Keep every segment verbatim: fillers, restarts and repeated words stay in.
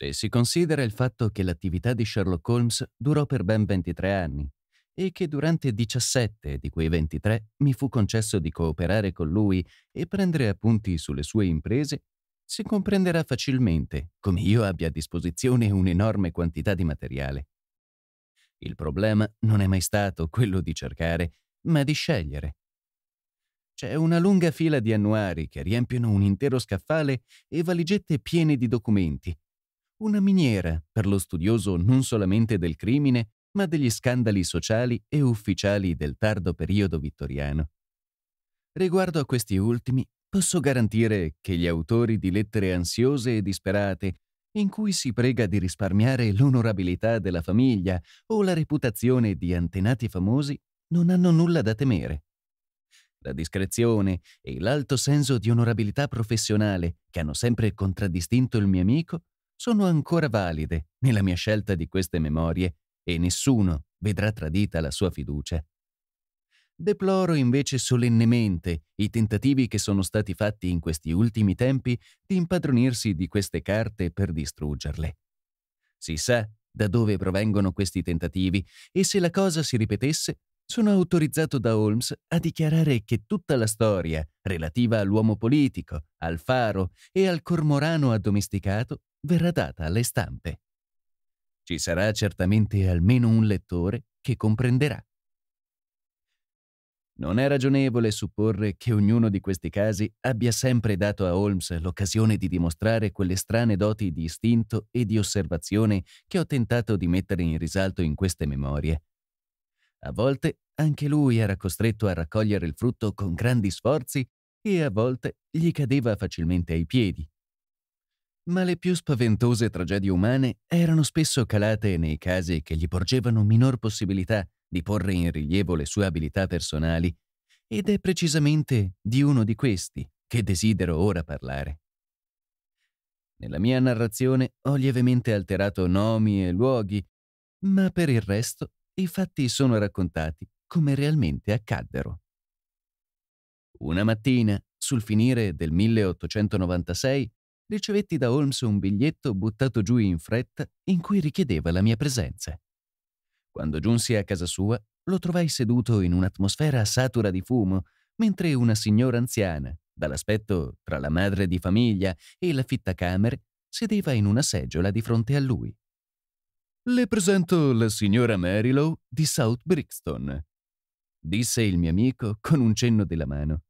se si considera il fatto che l'attività di Sherlock Holmes durò per ben ventitré anni e che durante diciassette di quei ventitré mi fu concesso di cooperare con lui e prendere appunti sulle sue imprese, si comprenderà facilmente come io abbia a disposizione un'enorme quantità di materiale. Il problema non è mai stato quello di cercare, ma di scegliere. C'è una lunga fila di annuari che riempiono un intero scaffale e valigette piene di documenti. Una miniera per lo studioso non solamente del crimine, ma degli scandali sociali e ufficiali del tardo periodo vittoriano. Riguardo a questi ultimi, posso garantire che gli autori di lettere ansiose e disperate, in cui si prega di risparmiare l'onorabilità della famiglia o la reputazione di antenati famosi, non hanno nulla da temere. La discrezione e l'alto senso di onorabilità professionale che hanno sempre contraddistinto il mio amico sono ancora valide nella mia scelta di queste memorie e nessuno vedrà tradita la sua fiducia. Deploro invece solennemente i tentativi che sono stati fatti in questi ultimi tempi di impadronirsi di queste carte per distruggerle. Si sa da dove provengono questi tentativi e se la cosa si ripetesse, sono autorizzato da Holmes a dichiarare che tutta la storia relativa all'uomo politico, al faro e al cormorano addomesticato verrà data alle stampe. Ci sarà certamente almeno un lettore che comprenderà. Non è ragionevole supporre che ognuno di questi casi abbia sempre dato a Holmes l'occasione di dimostrare quelle strane doti di istinto e di osservazione che ho tentato di mettere in risalto in queste memorie. A volte anche lui era costretto a raccogliere il frutto con grandi sforzi e a volte gli cadeva facilmente ai piedi. Ma le più spaventose tragedie umane erano spesso calate nei casi che gli porgevano minor possibilità di porre in rilievo le sue abilità personali, ed è precisamente di uno di questi che desidero ora parlare. Nella mia narrazione ho lievemente alterato nomi e luoghi, ma per il resto i fatti sono raccontati come realmente accaddero. Una mattina, sul finire del milleottocentonovantasei, ricevetti da Holmes un biglietto buttato giù in fretta in cui richiedeva la mia presenza. Quando giunsi a casa sua, lo trovai seduto in un'atmosfera satura di fumo, mentre una signora anziana, dall'aspetto tra la madre di famiglia e l'affittacamere, sedeva in una seggiola di fronte a lui. «Le presento la signora Merrilow di South Brixton», disse il mio amico con un cenno della mano.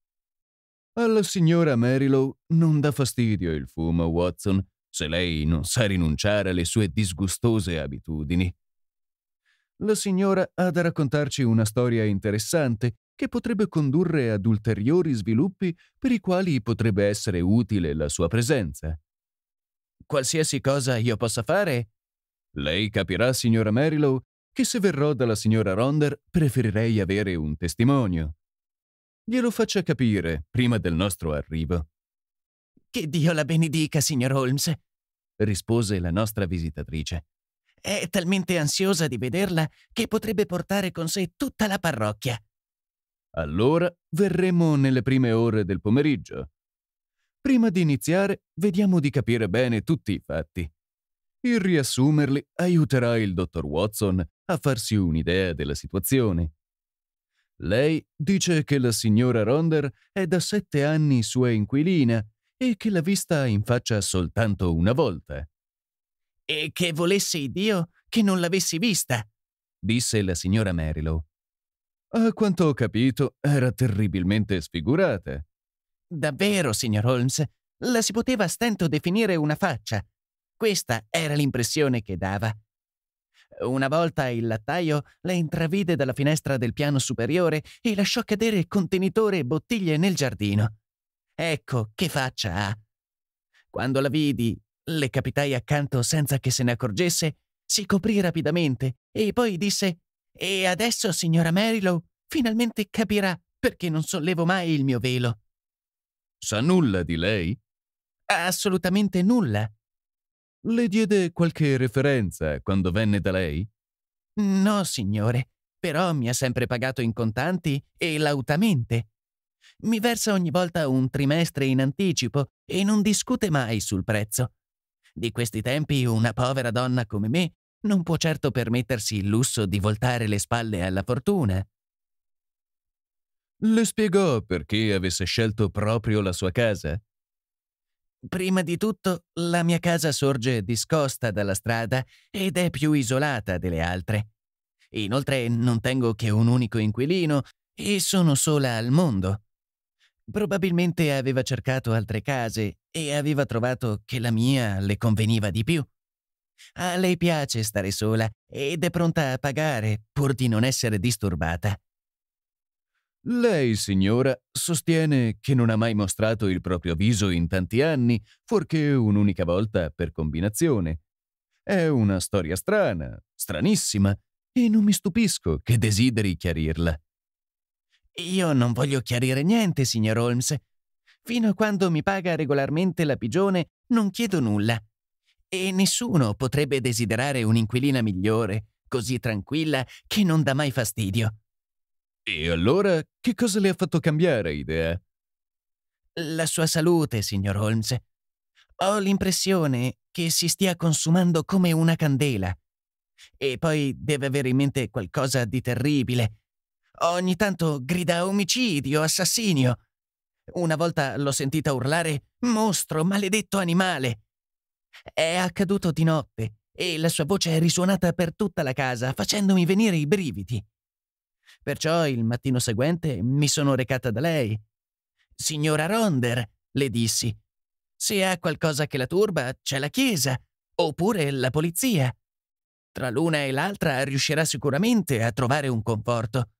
«Alla signora Merrilow non dà fastidio il fumo, Watson, se lei non sa rinunciare alle sue disgustose abitudini. La signora ha da raccontarci una storia interessante che potrebbe condurre ad ulteriori sviluppi per i quali potrebbe essere utile la sua presenza». «Qualsiasi cosa io possa fare?» «Lei capirà, signora Merrilow, che se verrò dalla signora Ronder preferirei avere un testimonio. Glielo faccia capire prima del nostro arrivo». «Che Dio la benedica, signor Holmes», rispose la nostra visitatrice. «È talmente ansiosa di vederla che potrebbe portare con sé tutta la parrocchia». «Allora verremo nelle prime ore del pomeriggio. Prima di iniziare, vediamo di capire bene tutti i fatti. Il riassumerli aiuterà il dottor Watson a farsi un'idea della situazione. Lei dice che la signora Ronder è da sette anni sua inquilina e che l'ha vista in faccia soltanto una volta». «E che volessi Dio che non l'avessi vista», disse la signora Merrilow. «A quanto ho capito, era terribilmente sfigurata». «Davvero, signor Holmes, la si poteva a stento definire una faccia. Questa era l'impressione che dava. Una volta il lattaio la intravide dalla finestra del piano superiore e lasciò cadere contenitore e bottiglie nel giardino. Ecco che faccia ha. Quando la vidi, le capitai accanto senza che se ne accorgesse, si coprì rapidamente e poi disse: «E adesso, signora Merrilow, finalmente capirà perché non sollevo mai il mio velo». «Sa nulla di lei?» «Assolutamente nulla». «Le diede qualche referenza quando venne da lei?» «No, signore, però mi ha sempre pagato in contanti e lautamente. Mi versa ogni volta un trimestre in anticipo e non discute mai sul prezzo. Di questi tempi una povera donna come me non può certo permettersi il lusso di voltare le spalle alla fortuna. Le spiegò perché avesse scelto proprio la sua casa? Prima di tutto, la mia casa sorge discosta dalla strada ed è più isolata delle altre. Inoltre non tengo che un unico inquilino e sono sola al mondo. Probabilmente aveva cercato altre case e aveva trovato che la mia le conveniva di più. A lei piace stare sola ed è pronta a pagare pur di non essere disturbata. Lei, signora, sostiene che non ha mai mostrato il proprio viso in tanti anni, fuorché un'unica volta per combinazione. È una storia strana, stranissima, e non mi stupisco che desideri chiarirla. Io non voglio chiarire niente, signor Holmes. Fino a quando mi paga regolarmente la pigione, non chiedo nulla. E nessuno potrebbe desiderare un'inquilina migliore, così tranquilla che non dà mai fastidio. E allora che cosa le ha fatto cambiare idea? La sua salute, signor Holmes. Ho l'impressione che si stia consumando come una candela. E poi deve avere in mente qualcosa di terribile. Ogni tanto grida omicidio, assassinio. Una volta l'ho sentita urlare «Mostro, maledetto animale!». È accaduto di notte e la sua voce è risuonata per tutta la casa, facendomi venire i brividi. Perciò il mattino seguente mi sono recata da lei. «Signora Ronder», le dissi, «se ha qualcosa che la turba, c'è la chiesa, oppure la polizia. Tra l'una e l'altra riuscirà sicuramente a trovare un conforto».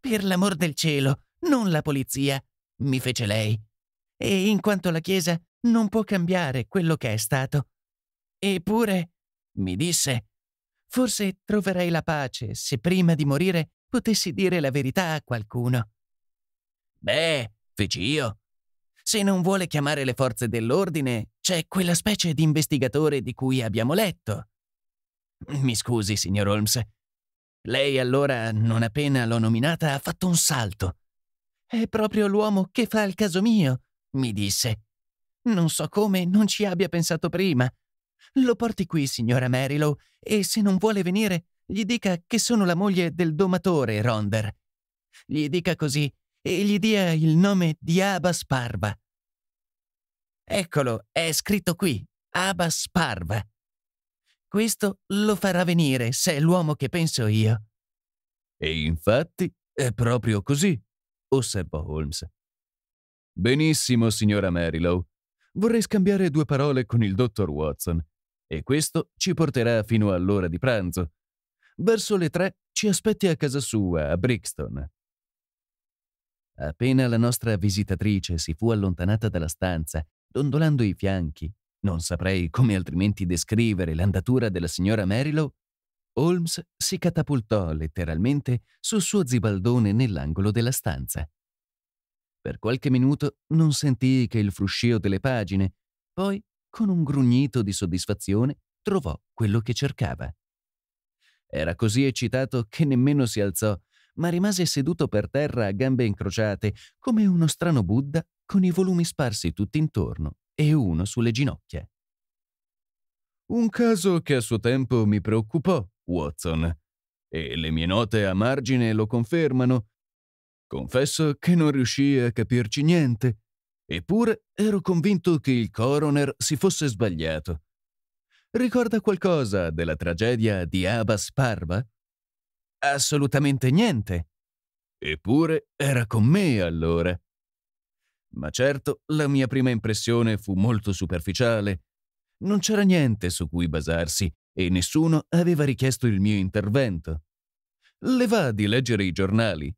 «Per l'amor del cielo, non la polizia», mi fece lei. «E in quanto alla chiesa, non può cambiare quello che è stato». «Eppure», mi disse, «forse troverei la pace se prima di morire potessi dire la verità a qualcuno». «Beh», feci io, «se non vuole chiamare le forze dell'ordine, c'è quella specie di investigatore di cui abbiamo letto». «Mi scusi, signor Holmes». Lei allora, non appena l'ho nominata, ha fatto un salto. «È proprio l'uomo che fa il caso mio», mi disse. «Non so come non ci abbia pensato prima. Lo porti qui, signora Merrilow, e se non vuole venire, gli dica che sono la moglie del domatore Ronder. Gli dica così e gli dia il nome di Abbas Parva». Eccolo, è scritto qui, Abbas Parva. Questo lo farà venire se è l'uomo che penso io. E infatti è proprio così, osservò Holmes. Benissimo, signora Merrilow. Vorrei scambiare due parole con il dottor Watson e questo ci porterà fino all'ora di pranzo. Verso le tre ci aspetti a casa sua, a Brixton. Appena la nostra visitatrice si fu allontanata dalla stanza, dondolando i fianchi, non saprei come altrimenti descrivere l'andatura della signora Merrilow, Holmes si catapultò letteralmente sul suo zibaldone nell'angolo della stanza. Per qualche minuto non sentii che il fruscio delle pagine, poi, con un grugnito di soddisfazione, trovò quello che cercava. Era così eccitato che nemmeno si alzò, ma rimase seduto per terra a gambe incrociate, come uno strano Buddha, con i volumi sparsi tutt'intorno e uno sulle ginocchia. Un caso che a suo tempo mi preoccupò, Watson, e le mie note a margine lo confermano. Confesso che non riuscii a capirci niente, eppure ero convinto che il coroner si fosse sbagliato. Ricorda qualcosa della tragedia di Abbas Parva? Assolutamente niente. Eppure era con me allora. Ma certo, la mia prima impressione fu molto superficiale. Non c'era niente su cui basarsi e nessuno aveva richiesto il mio intervento. Le va di leggere i giornali?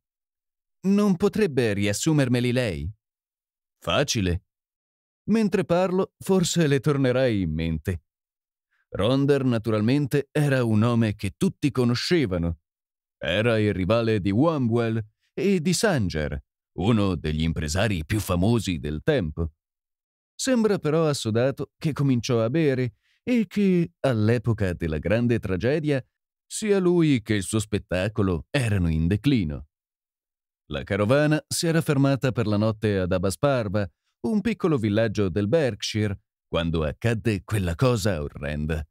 Non potrebbe riassumermeli lei? Facile. Mentre parlo, forse le tornerà in mente. Ronder, naturalmente, era un nome che tutti conoscevano. Era il rivale di Wambwell e di Sanger, uno degli impresari più famosi del tempo. Sembra però assodato che cominciò a bere e che, all'epoca della grande tragedia, sia lui che il suo spettacolo erano in declino. La carovana si era fermata per la notte ad Abbas Parva, un piccolo villaggio del Berkshire, quando accadde quella cosa orrenda.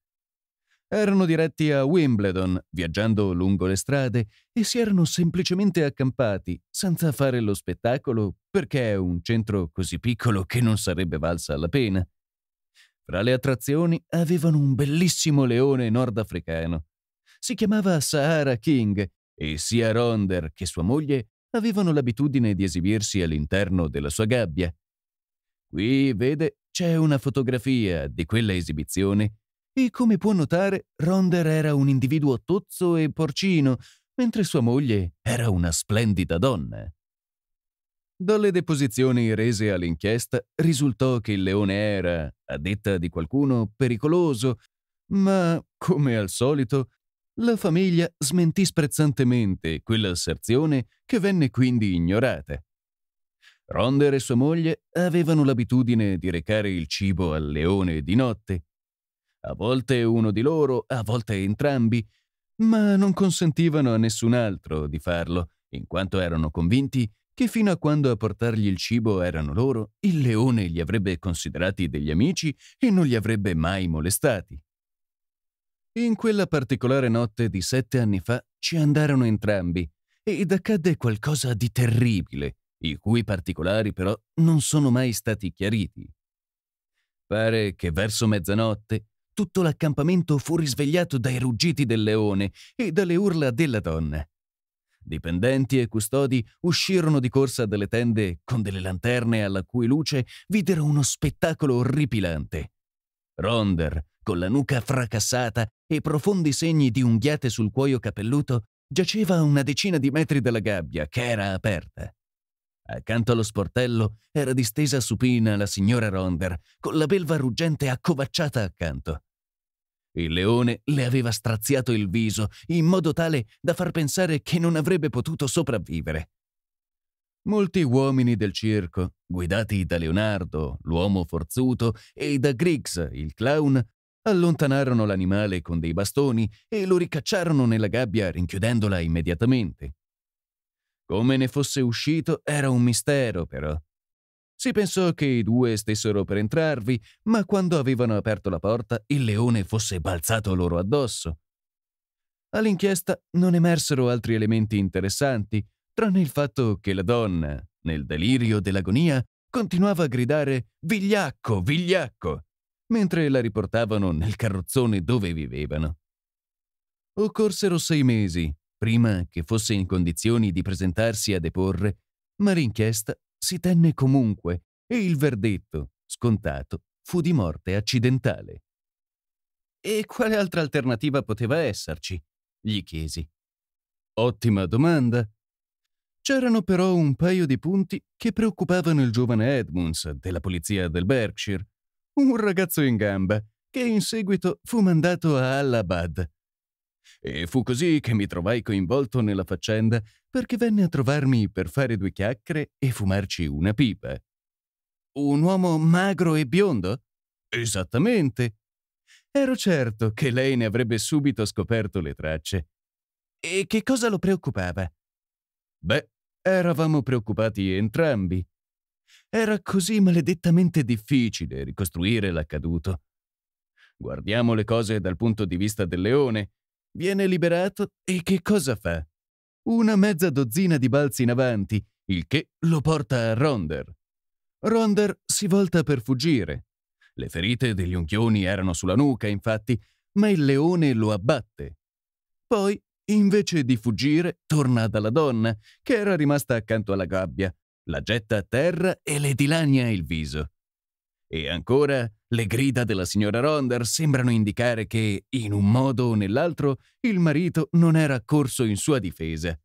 Erano diretti a Wimbledon, viaggiando lungo le strade, e si erano semplicemente accampati, senza fare lo spettacolo, perché è un centro così piccolo che non sarebbe valsa la pena. Fra le attrazioni avevano un bellissimo leone nordafricano. Si chiamava Sahara King e sia Ronder che sua moglie avevano l'abitudine di esibirsi all'interno della sua gabbia. Qui, vede, c'è una fotografia di quella esibizione. E come può notare, Ronder era un individuo tozzo e porcino, mentre sua moglie era una splendida donna. Dalle deposizioni rese all'inchiesta risultò che il leone era, a detta di qualcuno, pericoloso, ma, come al solito, la famiglia smentì sprezzantemente quell'asserzione che venne quindi ignorata. Ronder e sua moglie avevano l'abitudine di recare il cibo al leone di notte. A volte uno di loro, a volte entrambi, ma non consentivano a nessun altro di farlo, in quanto erano convinti che fino a quando a portargli il cibo erano loro, il leone li avrebbe considerati degli amici e non li avrebbe mai molestati. In quella particolare notte di sette anni fa ci andarono entrambi ed accadde qualcosa di terribile, i cui particolari però non sono mai stati chiariti. Pare che verso mezzanotte tutto l'accampamento fu risvegliato dai ruggiti del leone e dalle urla della donna. Dipendenti e custodi uscirono di corsa dalle tende con delle lanterne alla cui luce videro uno spettacolo orripilante. Ronder, con la nuca fracassata e profondi segni di unghiate sul cuoio capelluto, giaceva a una decina di metri dalla gabbia che era aperta. Accanto allo sportello era distesa supina la signora Ronder, con la belva ruggente accovacciata accanto. Il leone le aveva straziato il viso in modo tale da far pensare che non avrebbe potuto sopravvivere. Molti uomini del circo, guidati da Leonardo, l'uomo forzuto, e da Griggs, il clown, allontanarono l'animale con dei bastoni e lo ricacciarono nella gabbia rinchiudendola immediatamente. Come ne fosse uscito era un mistero, però. Si pensò che i due stessero per entrarvi, ma quando avevano aperto la porta il leone fosse balzato loro addosso. All'inchiesta non emersero altri elementi interessanti, tranne il fatto che la donna, nel delirio dell'agonia, continuava a gridare «Vigliacco, vigliacco!», mentre la riportavano nel carrozzone dove vivevano. Occorsero sei mesi prima che fosse in condizioni di presentarsi a deporre, ma l'inchiesta si tenne comunque e il verdetto, scontato, fu di morte accidentale. «E quale altra alternativa poteva esserci?» gli chiesi. «Ottima domanda!» C'erano però un paio di punti che preoccupavano il giovane Edmunds della polizia del Berkshire, un ragazzo in gamba che in seguito fu mandato a Allahabad. E fu così che mi trovai coinvolto nella faccenda, perché venne a trovarmi per fare due chiacchiere e fumarci una pipa. «Un uomo magro e biondo?» «Esattamente!» Ero certo che lei ne avrebbe subito scoperto le tracce. «E che cosa lo preoccupava?» «Beh, eravamo preoccupati entrambi. Era così maledettamente difficile ricostruire l'accaduto. Guardiamo le cose dal punto di vista del leone. Viene liberato e che cosa fa? Una mezza dozzina di balzi in avanti, il che lo porta a Ronder. Ronder si volta per fuggire. Le ferite degli unchioni erano sulla nuca, infatti, ma il leone lo abbatte. Poi, invece di fuggire, torna dalla donna, che era rimasta accanto alla gabbia, la getta a terra e le dilania il viso. E ancora, le grida della signora Ronder sembrano indicare che, in un modo o nell'altro, il marito non era accorso in sua difesa.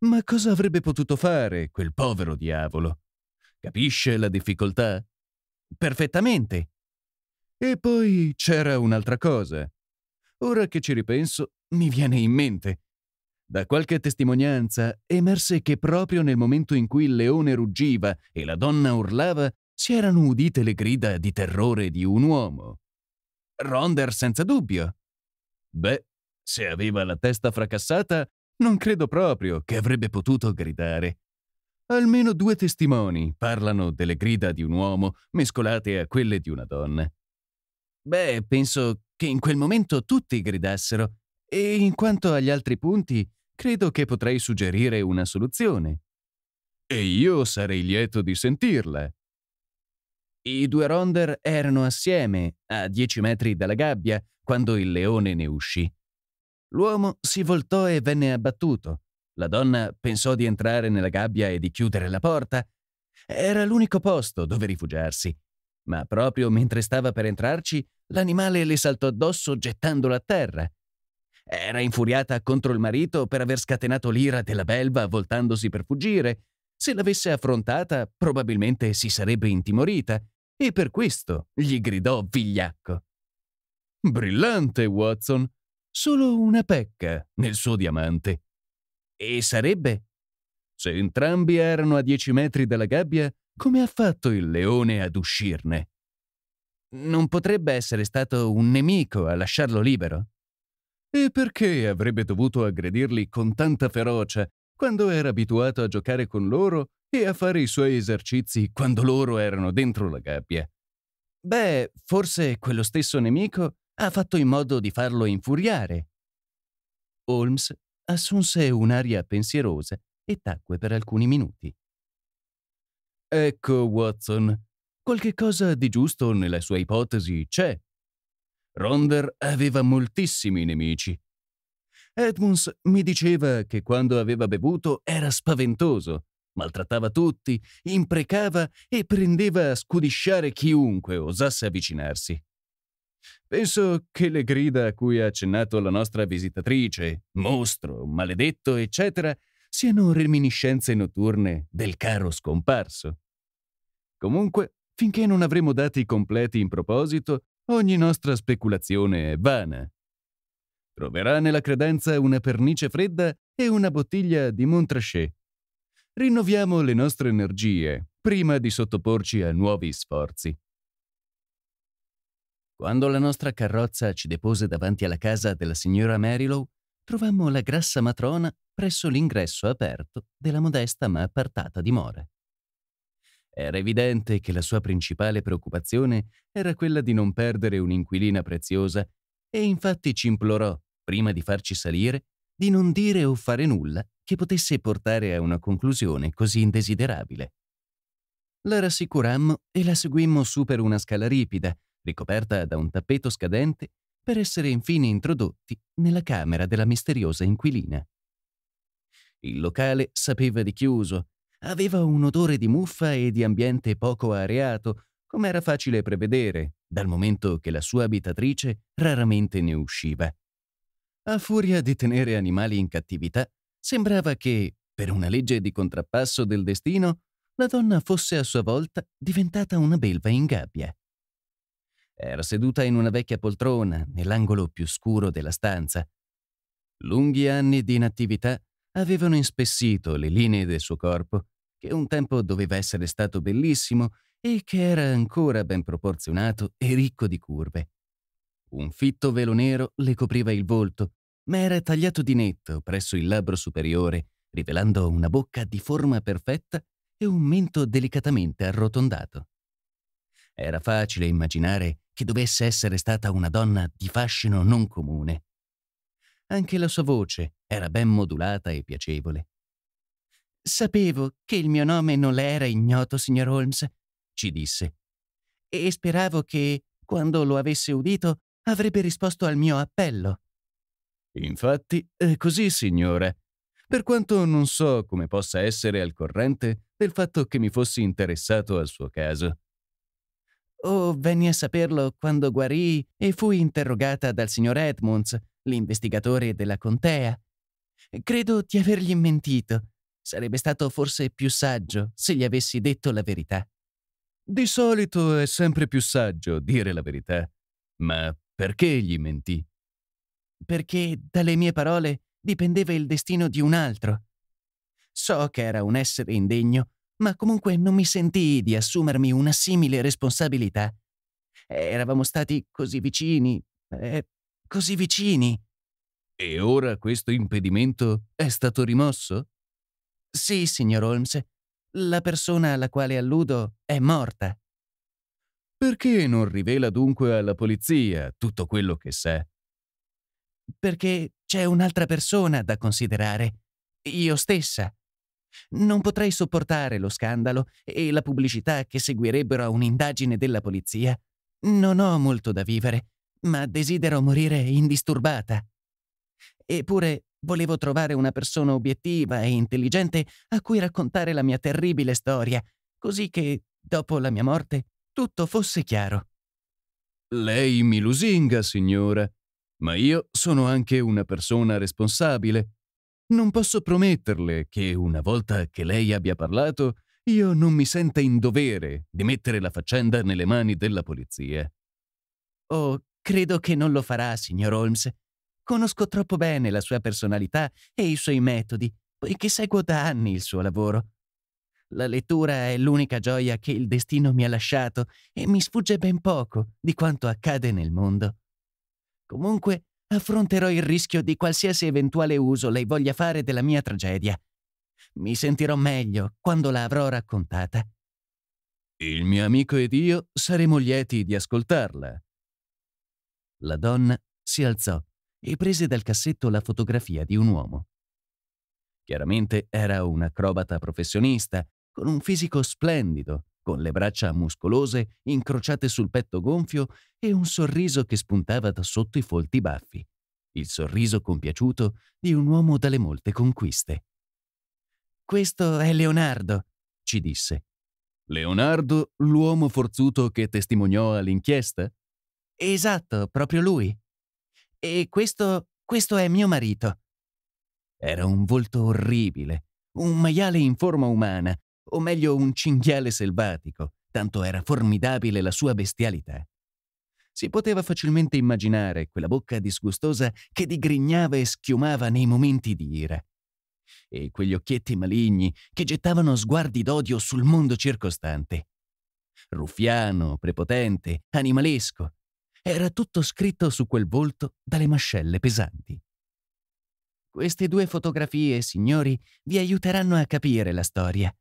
Ma cosa avrebbe potuto fare quel povero diavolo? Capisce la difficoltà? Perfettamente. E poi c'era un'altra cosa. Ora che ci ripenso, mi viene in mente. Da qualche testimonianza emerse che proprio nel momento in cui il leone ruggiva e la donna urlava, si erano udite le grida di terrore di un uomo. Ronder senza dubbio. Beh, se aveva la testa fracassata, non credo proprio che avrebbe potuto gridare. Almeno due testimoni parlano delle grida di un uomo mescolate a quelle di una donna. Beh, penso che in quel momento tutti gridassero e in quanto agli altri punti credo che potrei suggerire una soluzione. E io sarei lieto di sentirla. I due Ronder erano assieme, a dieci metri dalla gabbia, quando il leone ne uscì. L'uomo si voltò e venne abbattuto. La donna pensò di entrare nella gabbia e di chiudere la porta. Era l'unico posto dove rifugiarsi. Ma proprio mentre stava per entrarci, l'animale le saltò addosso gettandola a terra. Era infuriata contro il marito per aver scatenato l'ira della belva voltandosi per fuggire. Se l'avesse affrontata, probabilmente si sarebbe intimorita. E per questo gli gridò vigliacco. Brillante, Watson. Solo una pecca nel suo diamante. E sarebbe? Se entrambi erano a dieci metri dalla gabbia, come ha fatto il leone ad uscirne? Non potrebbe essere stato un nemico a lasciarlo libero? E perché avrebbe dovuto aggredirli con tanta ferocia quando era abituato a giocare con loro e a fare i suoi esercizi quando loro erano dentro la gabbia? Beh, forse quello stesso nemico ha fatto in modo di farlo infuriare. Holmes assunse un'aria pensierosa e tacque per alcuni minuti. Ecco, Watson, qualche cosa di giusto nella sua ipotesi c'è. Ronder aveva moltissimi nemici. Edmunds mi diceva che quando aveva bevuto era spaventoso, maltrattava tutti, imprecava e prendeva a scudisciare chiunque osasse avvicinarsi. Penso che le grida a cui ha accennato la nostra visitatrice, mostro, maledetto, eccetera, siano reminiscenze notturne del caro scomparso. Comunque, finché non avremo dati completi in proposito, ogni nostra speculazione è vana. Troverà nella credenza una pernice fredda e una bottiglia di Montrachet. Rinnoviamo le nostre energie prima di sottoporci a nuovi sforzi. Quando la nostra carrozza ci depose davanti alla casa della signora Merrilow, trovammo la grassa matrona presso l'ingresso aperto della modesta ma appartata dimora. Era evidente che la sua principale preoccupazione era quella di non perdere un'inquilina preziosa e infatti ci implorò, prima di farci salire, di non dire o fare nulla che potesse portare a una conclusione così indesiderabile. La rassicurammo e la seguimmo su per una scala ripida, ricoperta da un tappeto scadente, per essere infine introdotti nella camera della misteriosa inquilina. Il locale sapeva di chiuso, aveva un odore di muffa e di ambiente poco areato, come era facile prevedere, dal momento che la sua abitatrice raramente ne usciva. A furia di tenere animali in cattività, sembrava che, per una legge di contrappasso del destino, la donna fosse a sua volta diventata una belva in gabbia. Era seduta in una vecchia poltrona, nell'angolo più scuro della stanza. Lunghi anni di inattività avevano inspessito le linee del suo corpo, che un tempo doveva essere stato bellissimo e che era ancora ben proporzionato e ricco di curve. Un fitto velo nero le copriva il volto, ma era tagliato di netto presso il labbro superiore, rivelando una bocca di forma perfetta e un mento delicatamente arrotondato. Era facile immaginare che dovesse essere stata una donna di fascino non comune. Anche la sua voce era ben modulata e piacevole. «Sapevo che il mio nome non le era ignoto, signor Holmes», ci disse, «e speravo che, quando lo avesse udito, avrebbe risposto al mio appello». «Infatti, è così, signora. Per quanto non so come possa essere al corrente del fatto che mi fossi interessato al suo caso». «Oh, venni a saperlo quando guarì e fui interrogata dal signor Edmunds, l'investigatore della contea. Credo di avergli mentito. Sarebbe stato forse più saggio se gli avessi detto la verità». «Di solito è sempre più saggio dire la verità. Ma perché gli mentì?» «Perché dalle mie parole dipendeva il destino di un altro. So che era un essere indegno, ma comunque non mi sentii di assumermi una simile responsabilità. Eravamo stati così vicini, eh, così vicini». «E ora questo impedimento è stato rimosso?» «Sì, signor Holmes. La persona alla quale alludo è morta. Perché non rivela dunque alla polizia tutto quello che sa? Perché c'è un'altra persona da considerare, io stessa. Non potrei sopportare lo scandalo e la pubblicità che seguirebbero a un'indagine della polizia. Non ho molto da vivere, ma desidero morire indisturbata. Eppure volevo trovare una persona obiettiva e intelligente a cui raccontare la mia terribile storia, così che, dopo la mia morte, tutto fosse chiaro. Lei mi lusinga, signora, ma io sono anche una persona responsabile. Non posso prometterle che una volta che lei abbia parlato, io non mi senta in dovere di mettere la faccenda nelle mani della polizia. Oh, credo che non lo farà, signor Holmes. Conosco troppo bene la sua personalità e i suoi metodi, poiché seguo da anni il suo lavoro. La lettura è l'unica gioia che il destino mi ha lasciato e mi sfugge ben poco di quanto accade nel mondo. Comunque, affronterò il rischio di qualsiasi eventuale uso lei voglia fare della mia tragedia. Mi sentirò meglio quando la avrò raccontata. Il mio amico ed io saremo lieti di ascoltarla. La donna si alzò e prese dal cassetto la fotografia di un uomo. Chiaramente era un acrobata professionista, con un fisico splendido, con le braccia muscolose incrociate sul petto gonfio e un sorriso che spuntava da sotto i folti baffi, il sorriso compiaciuto di un uomo dalle molte conquiste. «Questo è Leonardo», ci disse. «Leonardo, l'uomo forzuto che testimoniò all'inchiesta?» «Esatto, proprio lui. E questo, questo è mio marito». Era un volto orribile, un maiale in forma umana, o meglio un cinghiale selvatico, tanto era formidabile la sua bestialità. Si poteva facilmente immaginare quella bocca disgustosa che digrignava e schiumava nei momenti di ira, e quegli occhietti maligni che gettavano sguardi d'odio sul mondo circostante. Ruffiano, prepotente, animalesco, era tutto scritto su quel volto dalle mascelle pesanti. Queste due fotografie, signori, vi aiuteranno a capire la storia.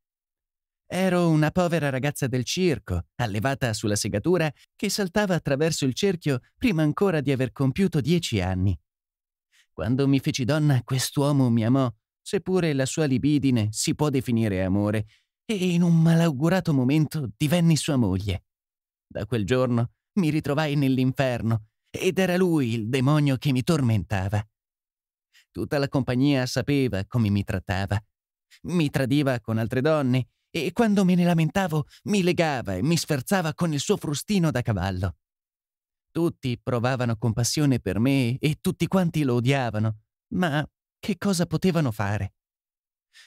Ero una povera ragazza del circo, allevata sulla segatura, che saltava attraverso il cerchio prima ancora di aver compiuto dieci anni. Quando mi feci donna, quest'uomo mi amò, seppure la sua libidine si può definire amore, e in un malaugurato momento divenni sua moglie. Da quel giorno mi ritrovai nell'inferno, ed era lui il demonio che mi tormentava. Tutta la compagnia sapeva come mi trattava. Mi tradiva con altre donne, e quando me ne lamentavo mi legava e mi sferzava con il suo frustino da cavallo. Tutti provavano compassione per me e tutti quanti lo odiavano, ma che cosa potevano fare?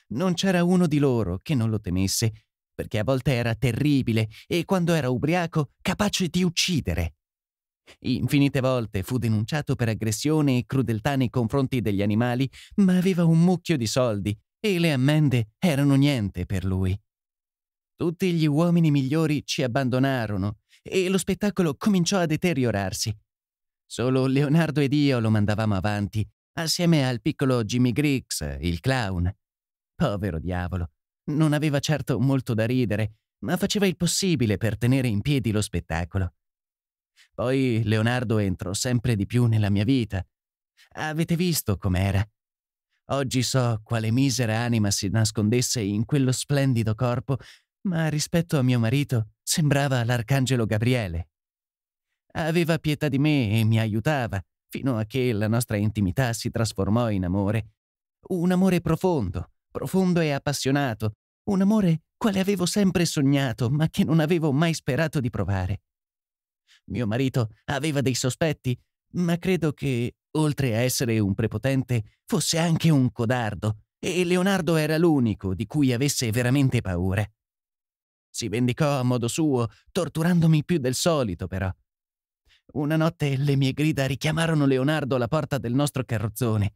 Non c'era uno di loro che non lo temesse, perché a volte era terribile e quando era ubriaco capace di uccidere. Infinite volte fu denunciato per aggressione e crudeltà nei confronti degli animali, ma aveva un mucchio di soldi e le ammende erano niente per lui. Tutti gli uomini migliori ci abbandonarono e lo spettacolo cominciò a deteriorarsi. Solo Leonardo ed io lo mandavamo avanti, assieme al piccolo Jimmy Griggs, il clown. Povero diavolo, non aveva certo molto da ridere, ma faceva il possibile per tenere in piedi lo spettacolo. Poi Leonardo entrò sempre di più nella mia vita. Avete visto com'era? Oggi so quale misera anima si nascondesse in quello splendido corpo, ma rispetto a mio marito sembrava l'arcangelo Gabriele. Aveva pietà di me e mi aiutava, fino a che la nostra intimità si trasformò in amore. Un amore profondo, profondo e appassionato, un amore quale avevo sempre sognato, ma che non avevo mai sperato di provare. Mio marito aveva dei sospetti, ma credo che, oltre a essere un prepotente, fosse anche un codardo, e Leonardo era l'unico di cui avesse veramente paura. Si vendicò a modo suo, torturandomi più del solito, però. Una notte le mie grida richiamarono Leonardo alla porta del nostro carrozzone.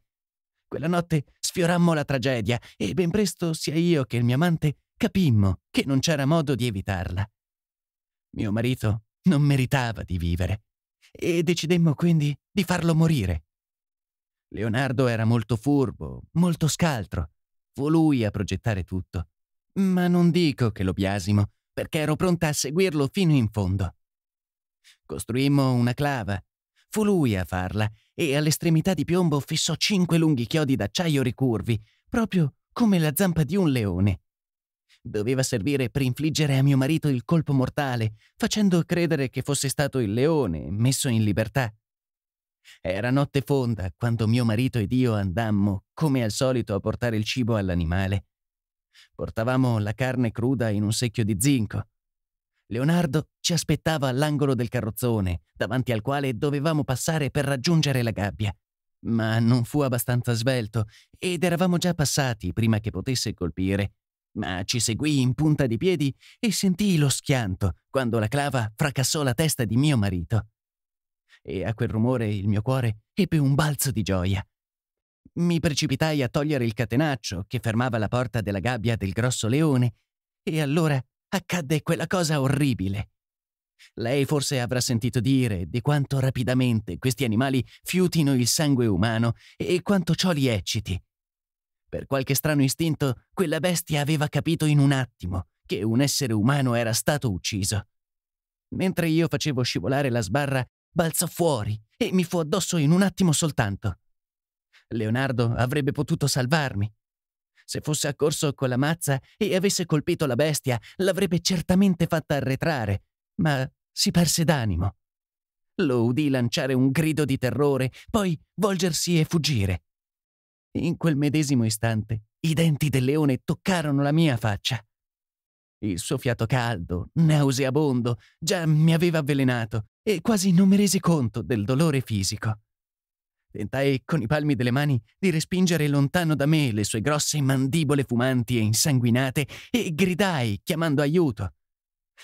Quella notte sfiorammo la tragedia e ben presto sia io che il mio amante capimmo che non c'era modo di evitarla. Mio marito non meritava di vivere e decidemmo quindi di farlo morire. Leonardo era molto furbo, molto scaltro. Fu lui a progettare tutto. ma non dico che lo biasimo, perché ero pronta a seguirlo fino in fondo. Costruimmo una clava. Fu lui a farla e all'estremità di piombo fissò cinque lunghi chiodi d'acciaio ricurvi, proprio come la zampa di un leone. Doveva servire per infliggere a mio marito il colpo mortale, facendo credere che fosse stato il leone messo in libertà. Era notte fonda quando mio marito ed io andammo, come al solito, a portare il cibo all'animale. Portavamo la carne cruda in un secchio di zinco. Leonardo ci aspettava all'angolo del carrozzone, davanti al quale dovevamo passare per raggiungere la gabbia. Ma non fu abbastanza svelto ed eravamo già passati prima che potesse colpire. Ma ci seguì in punta di piedi e sentii lo schianto quando la clava fracassò la testa di mio marito. E a quel rumore il mio cuore ebbe un balzo di gioia. Mi precipitai a togliere il catenaccio che fermava la porta della gabbia del grosso leone e allora accadde quella cosa orribile. Lei forse avrà sentito dire di quanto rapidamente questi animali fiutino il sangue umano e quanto ciò li ecciti. Per qualche strano istinto, quella bestia aveva capito in un attimo che un essere umano era stato ucciso. Mentre io facevo scivolare la sbarra, balzò fuori e mi fu addosso in un attimo soltanto. Leonardo avrebbe potuto salvarmi. Se fosse accorso con la mazza e avesse colpito la bestia, l'avrebbe certamente fatta arretrare, ma si perse d'animo. Lo udì lanciare un grido di terrore, poi volgersi e fuggire. In quel medesimo istante, i denti del leone toccarono la mia faccia. Il suo fiato caldo, nauseabondo, già mi aveva avvelenato e quasi non mi resi conto del dolore fisico. Tentai con i palmi delle mani di respingere lontano da me le sue grosse mandibole fumanti e insanguinate e gridai chiamando aiuto.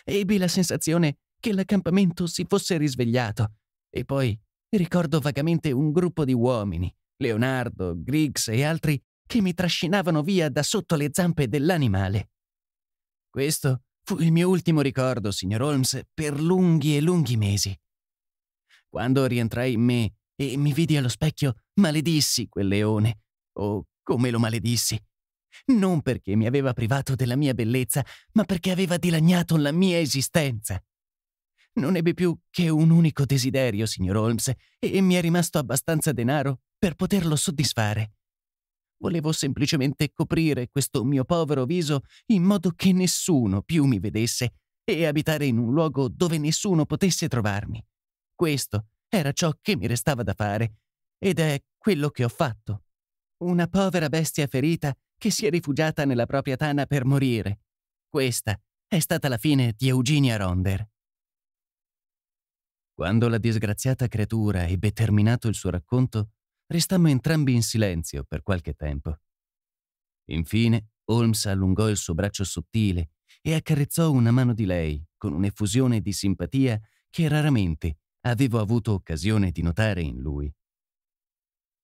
Ebbi la sensazione che l'accampamento si fosse risvegliato e poi ricordo vagamente un gruppo di uomini, Leonardo, Griggs e altri, che mi trascinavano via da sotto le zampe dell'animale. Questo fu il mio ultimo ricordo, signor Holmes, per lunghi e lunghi mesi. Quando rientrai in me e mi vidi allo specchio, maledissi quel leone. Oh, come lo maledissi! Non perché mi aveva privato della mia bellezza, ma perché aveva dilaniato la mia esistenza. Non ebbi più che un unico desiderio, signor Holmes, e mi è rimasto abbastanza denaro per poterlo soddisfare. Volevo semplicemente coprire questo mio povero viso in modo che nessuno più mi vedesse e abitare in un luogo dove nessuno potesse trovarmi. Questo era ciò che mi restava da fare, ed è quello che ho fatto. Una povera bestia ferita che si è rifugiata nella propria tana per morire. Questa è stata la fine di Eugenia Ronder. Quando la disgraziata creatura ebbe terminato il suo racconto, restammo entrambi in silenzio per qualche tempo. Infine, Holmes allungò il suo braccio sottile e accarezzò una mano di lei con un'effusione di simpatia che raramente avevo avuto occasione di notare in lui.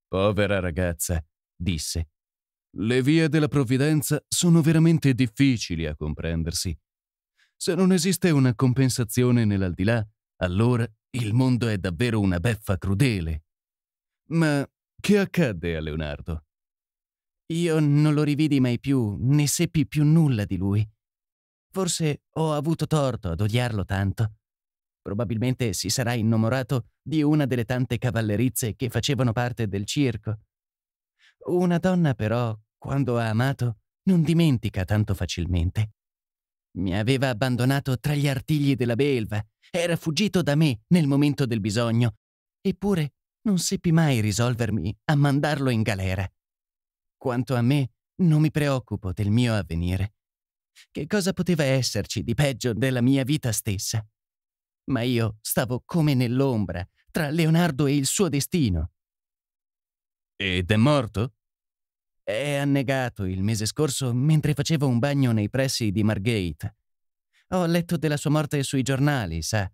«Povera ragazza», disse, «le vie della provvidenza sono veramente difficili a comprendersi. Se non esiste una compensazione nell'aldilà, allora il mondo è davvero una beffa crudele. Ma che accadde a Leonardo?» «Io non lo rividi mai più, né seppi più nulla di lui. Forse ho avuto torto ad odiarlo tanto. Probabilmente si sarà innamorato di una delle tante cavallerizze che facevano parte del circo. Una donna, però, quando ha amato, non dimentica tanto facilmente. Mi aveva abbandonato tra gli artigli della belva, era fuggito da me nel momento del bisogno, eppure non seppi mai risolvermi a mandarlo in galera. Quanto a me, non mi preoccupo del mio avvenire. Che cosa poteva esserci di peggio della mia vita stessa? Ma io stavo come nell'ombra, tra Leonardo e il suo destino.» «Ed è morto?» «È annegato il mese scorso mentre facevo un bagno nei pressi di Margate. Ho letto della sua morte sui giornali, sa.»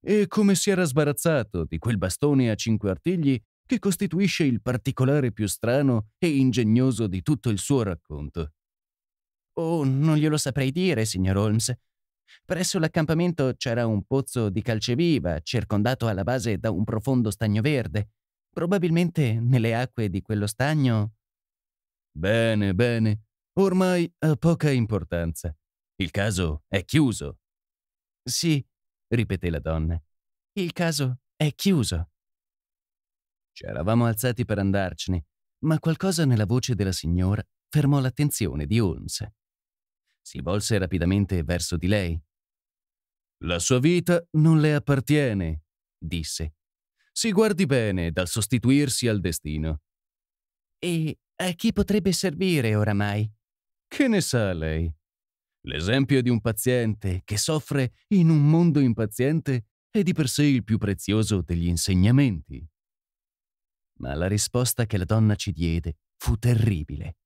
«E come si era sbarazzato di quel bastone a cinque artigli che costituisce il particolare più strano e ingegnoso di tutto il suo racconto?» «Oh, non glielo saprei dire, signor Holmes. Presso l'accampamento c'era un pozzo di calceviva circondato alla base da un profondo stagno verde. Probabilmente nelle acque di quello stagno...» «Bene, bene. ormai ha poca importanza. Il caso è chiuso. Sì, ripeté la donna. Il caso è chiuso. Ci eravamo alzati per andarcene, ma qualcosa nella voce della signora fermò l'attenzione di Holmes. Si volse rapidamente verso di lei. «La sua vita non le appartiene», disse. «Si guardi bene dal sostituirsi al destino». «E a chi potrebbe servire oramai?» «Che ne sa lei? L'esempio di un paziente che soffre in un mondo impaziente è di per sé il più prezioso degli insegnamenti». Ma la risposta che la donna ci diede fu terribile.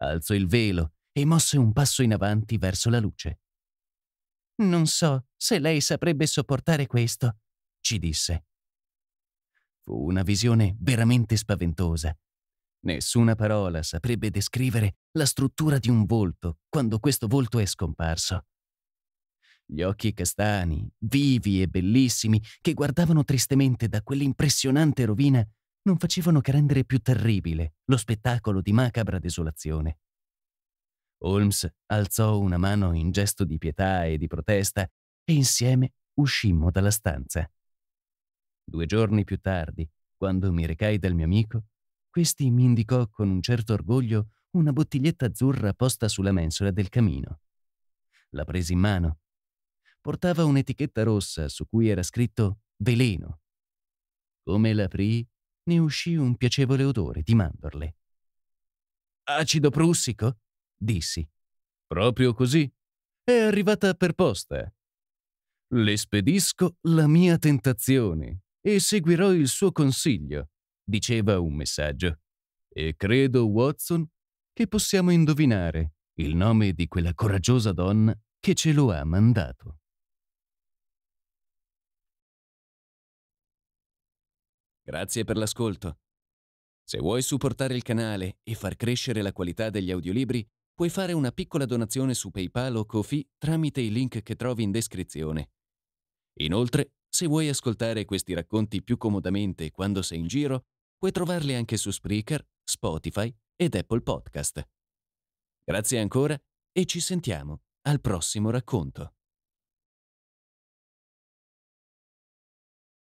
Alzò il velo e mosse un passo in avanti verso la luce. «Non so se lei saprebbe sopportare questo», ci disse. Fu una visione veramente spaventosa. Nessuna parola saprebbe descrivere la struttura di un volto quando questo volto è scomparso. Gli occhi castani, vivi e bellissimi, che guardavano tristemente da quell'impressionante rovina, non facevano che rendere più terribile lo spettacolo di macabra desolazione. Holmes alzò una mano in gesto di pietà e di protesta e insieme uscimmo dalla stanza. Due giorni più tardi, quando mi recai dal mio amico, questi mi indicò con un certo orgoglio una bottiglietta azzurra posta sulla mensola del camino. La presi in mano. Portava un'etichetta rossa su cui era scritto veleno. Come l'aprii, ne uscì un piacevole odore di mandorle. «Acido prussico?» dissi. «Proprio così. È arrivata per posta. Le spedisco la mia tentazione e seguirò il suo consiglio», diceva un messaggio. «E credo, Watson, che possiamo indovinare il nome di quella coraggiosa donna che ce lo ha mandato». Grazie per l'ascolto. Se vuoi supportare il canale e far crescere la qualità degli audiolibri, puoi fare una piccola donazione su PayPal o Ko-Fi tramite i link che trovi in descrizione. Inoltre, se vuoi ascoltare questi racconti più comodamente quando sei in giro, puoi trovarli anche su Spreaker, Spotify ed Apple Podcast. Grazie ancora e ci sentiamo al prossimo racconto.